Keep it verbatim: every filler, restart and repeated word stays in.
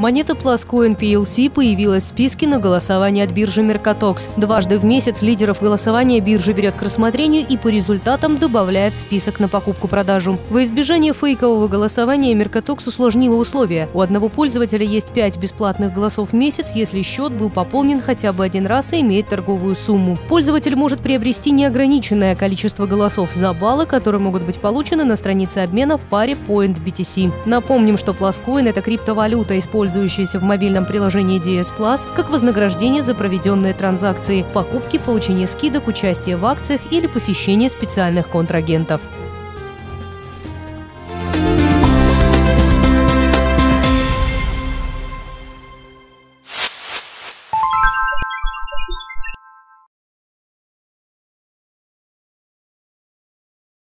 Монета PlusCoin пи эл си появилась в списке на голосование от биржи Mercatox. Дважды в месяц лидеров голосования биржа берет к рассмотрению и по результатам добавляет в список на покупку-продажу. Во избежание фейкового голосования Mercatox усложнила условия. У одного пользователя есть пять бесплатных голосов в месяц, если счет был пополнен хотя бы один раз и имеет торговую сумму. Пользователь может приобрести неограниченное количество голосов за баллы, которые могут быть получены на странице обмена в паре POINT/би ти си. Напомним, что PlusCoin – это криптовалюта, используемая пользующиеся в мобильном приложении ди эс плас, как вознаграждение за проведенные транзакции, покупки, получение скидок, участие в акциях или посещение специальных контрагентов.